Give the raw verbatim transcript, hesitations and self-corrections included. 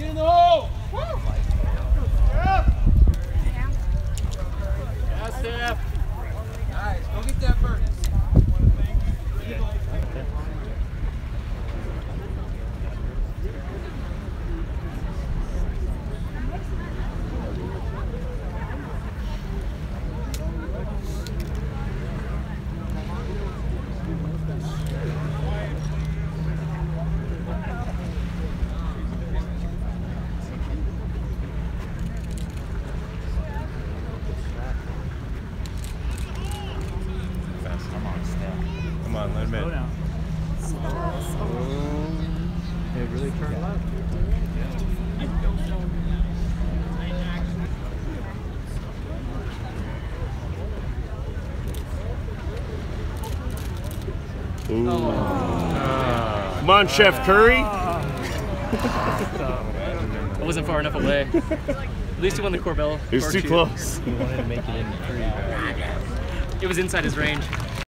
Get in the hole! Woo! Yeah. Yeah, Steph! Nice, go get that bird. Ooh. Uh, Come on, uh, Chef Curry. Uh, I wasn't far enough away. At least he won the Corbell. He was too close. He wanted to make it in. It was inside his range.